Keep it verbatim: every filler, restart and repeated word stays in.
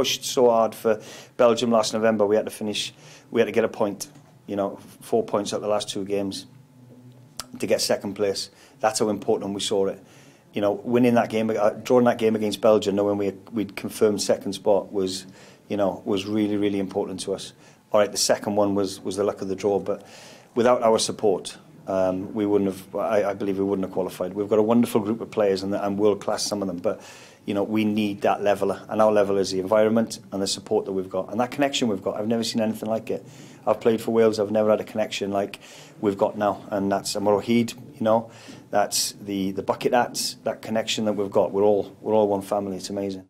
pushed so hard for Belgium last November. We had to finish, we had to get a point, you know, four points at the last two games to get second place. That's how important we saw it. You know, winning that game, uh, drawing that game against Belgium, knowing we we'd confirmed second spot was, you know, was really, really important to us. All right, the second one was was the luck of the draw, but without our support, um, we wouldn't have. I, I believe we wouldn't have qualified. We've got a wonderful group of players and, and world class, some of them, but you know, we need that leveler, and our level is the environment and the support that we've got and that connection we've got. I've never seen anything like it. I've played for Wales. I've never had a connection like we've got now, and that's a Morohid, you know, that's the the bucket hats, that connection that we've got. We're all we're all one family. It's amazing.